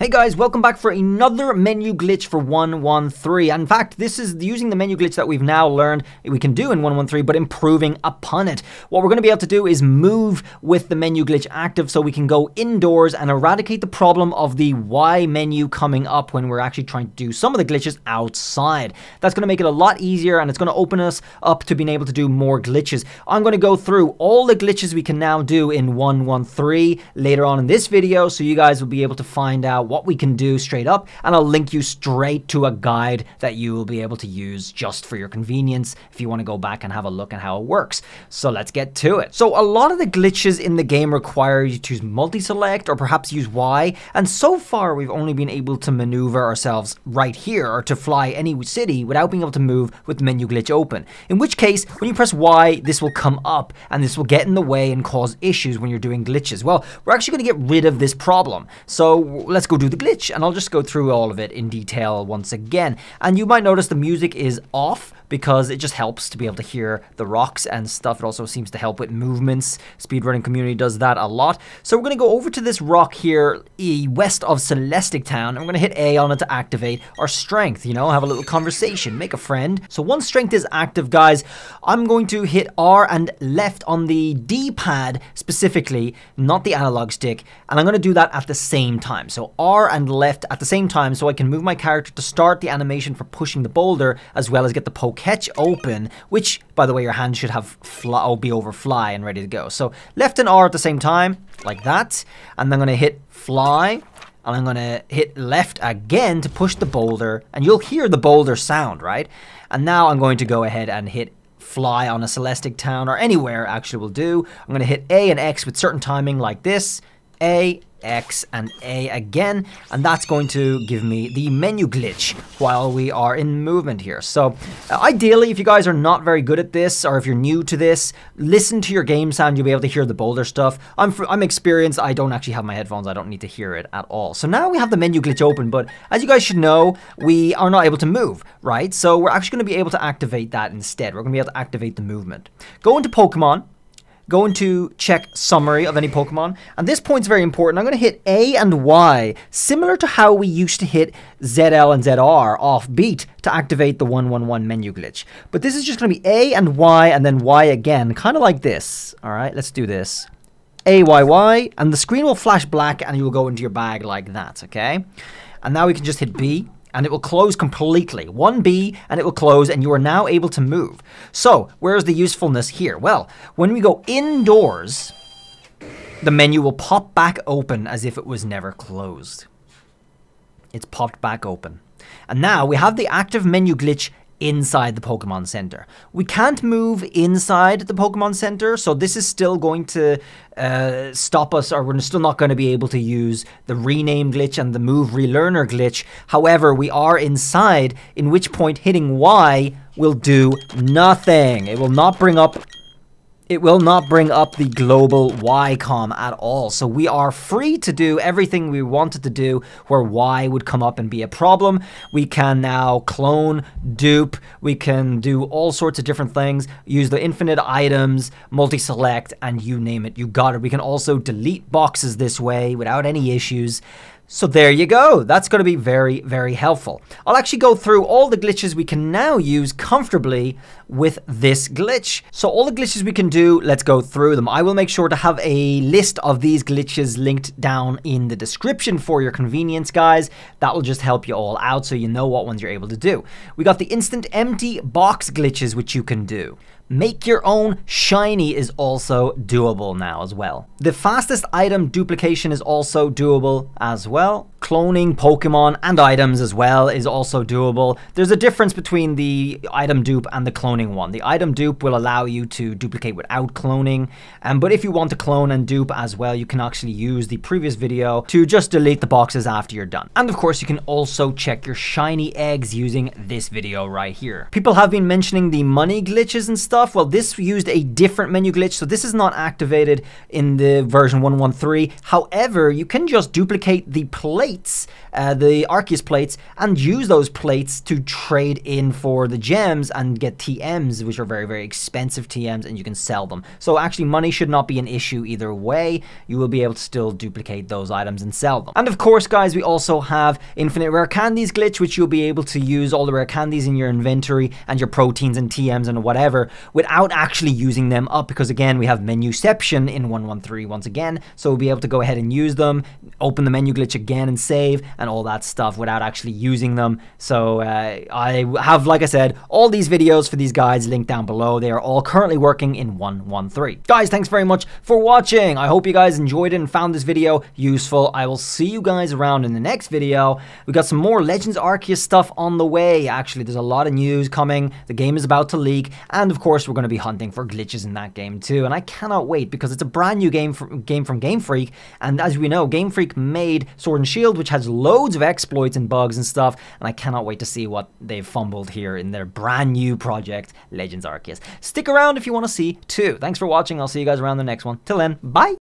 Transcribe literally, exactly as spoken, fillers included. Hey guys, welcome back for another menu glitch for one one three. In fact, this is using the menu glitch that we've now learned we can do in one one three, but improving upon it. What we're going to be able to do is move with the menu glitch active so we can go indoors and eradicate the problem of the Y menu coming up when we're actually trying to do some of the glitches outside. That's going to make it a lot easier and it's going to open us up to being able to do more glitches. I'm going to go through all the glitches we can now do in one one three later on in this video, so you guys will be able to find out what we can do straight up, and I'll link you straight to a guide that you will be able to use just for your convenience if you want to go back and have a look at how it works. So let's get to it. So a lot of the glitches in the game require you to multi-select or perhaps use Y, and so far we've only been able to maneuver ourselves right here or to fly any city without being able to move with menu glitch open, in which case when you press Y this will come up and this will get in the way and cause issues when you're doing glitches. Well, we're actually going to get rid of this problem, so let's go do the glitch, and I'll just go through all of it in detail once again. And you might notice the music is off because it just helps to be able to hear the rocks and stuff. It also seems to help with movements. Speedrunning community does that a lot. So we're going to go over to this rock here west of Celestic Town, and we're going to hit A on it to activate our strength, you know, have a little conversation, make a friend. So once strength is active, guys, I'm going to hit R and left on the D-pad specifically, not the analog stick, and I'm going to do that at the same time. So R and left at the same time so I can move my character to start the animation for pushing the boulder, as well as get the poke catch open, which by the way your hand should have fly, oh, be over fly and ready to go. So left and R at the same time like that, and I'm going to hit fly and I'm going to hit left again to push the boulder, and you'll hear the boulder sound, right? And now I'm going to go ahead and hit fly on a Celestic Town, or anywhere actually will do. I'm going to hit A and X with certain timing like this, A, X and A again, and that's going to give me the menu glitch while we are in movement here. So uh, ideally, if you guys are not very good at this, or if you're new to this, listen to your game sound. You'll be able to hear the boulder stuff. I'm, I'm experienced. I don't actually have my headphones. I don't need to hear it at all. So now we have the menu glitch open, but as you guys should know, we are not able to move, right? So we're actually going to be able to activate that instead. We're going to be able to activate the movement. Go into Pokemon. Go into check summary of any Pokemon, and this point's very important. I'm going to hit A and Y, similar to how we used to hit Z L and Z R offbeat to activate the one one one menu glitch. But this is just going to be A and Y and then Y again, kind of like this. All right, let's do this. A, Y, Y, and the screen will flash black and you will go into your bag like that, okay? And now we can just hit B. And it will close completely. one B and it will close, and you are now able to move. So where's the usefulness here? Well, when we go indoors, the menu will pop back open as if it was never closed. It's popped back open. And now we have the active menu glitch inside the Pokemon Center. We can't move inside the Pokemon Center, so this is still going to uh, stop us, or we're still not going to be able to use the rename glitch and the move relearner glitch. However, we are inside, in which point hitting Y will do nothing. It will not bring up It will not bring up the global Y COM at all. So we are free to do everything we wanted to do where Y would come up and be a problem. We can now clone, dupe, we can do all sorts of different things, use the infinite items, multi-select, and you name it, you got it. We can also delete boxes this way without any issues. So there you go. That's going to be very, very helpful. I'll actually go through all the glitches we can now use comfortably with this glitch. So all the glitches we can do, let's go through them. I will make sure to have a list of these glitches linked down in the description for your convenience, guys. That will just help you all out so you know what ones you're able to do. We got the instant empty box glitches, which you can do. Make your own shiny is also doable now as well. The fastest item duplication is also doable as well. Cloning Pokemon and items as well is also doable. There's a difference between the item dupe and the cloning one. The item dupe will allow you to duplicate without cloning, um, but if you want to clone and dupe as well, you can actually use the previous video to just delete the boxes after you're done. And of course, you can also check your shiny eggs using this video right here. People have been mentioning the money glitches and stuff. Well, this used a different menu glitch, so this is not activated in the version one one three. However, you can just duplicate the plate plates, uh, the Arceus plates, and use those plates to trade in for the gems and get T Ms, which are very, very expensive T Ms, and you can sell them. So actually, money should not be an issue either way. You will be able to still duplicate those items and sell them. And of course, guys, we also have Infinite Rare Candies glitch, which you'll be able to use all the rare candies in your inventory and your proteins and T Ms and whatever without actually using them up, because again, we have menuception in one one three once again, so we'll be able to go ahead and use them, open the menu glitch again and save and all that stuff without actually using them. So uh, I have, like I said, all these videos for these guides linked down below. They are all currently working in one one three. Guys, thanks very much for watching. I hope you guys enjoyed it and found this video useful. I will see you guys around in the next video. We've got some more Legends Arceus stuff on the way. Actually, there's a lot of news coming. The game is about to leak, and of course, we're going to be hunting for glitches in that game too. And I cannot wait, because it's a brand new game from, game from Game Freak, and as we know, Game Freak made Sword and Shield, which has loads of exploits and bugs and stuff, and I cannot wait to see what they've fumbled here in their brand new project, Legends Arceus. Stick around if you want to see too. Thanks for watching. I'll see you guys around the next one. Till then, bye!